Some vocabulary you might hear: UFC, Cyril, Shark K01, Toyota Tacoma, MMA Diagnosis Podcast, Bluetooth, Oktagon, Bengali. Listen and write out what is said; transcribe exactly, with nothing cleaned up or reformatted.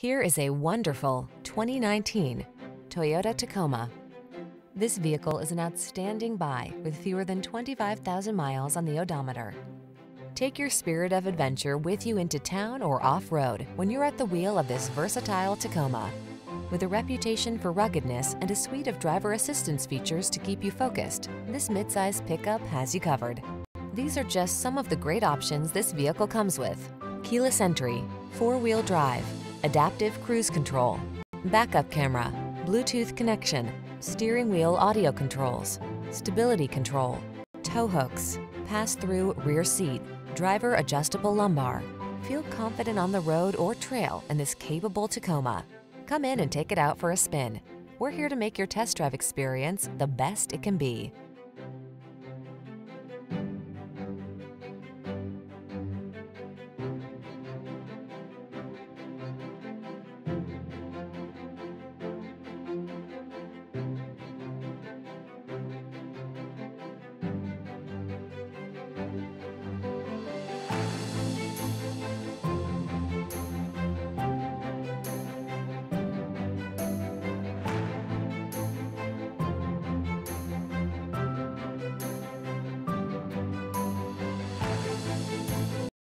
Here is a wonderful twenty nineteen Toyota Tacoma. This vehicle is an outstanding buy with fewer than twenty-five thousand miles on the odometer. Take your spirit of adventure with you into town or off-road when you're at the wheel of this versatile Tacoma. With a reputation for ruggedness and a suite of driver assistance features to keep you focused, this midsize pickup has you covered. These are just some of the great options this vehicle comes with: keyless entry, four-wheel drive, adaptive cruise control, backup camera, Bluetooth connection, steering wheel audio controls, stability control, tow hooks, pass-through rear seat, driver adjustable lumbar. Feel confident on the road or trail in this capable Tacoma. Come in and take it out for a spin. We're here to make your test drive experience the best it can be.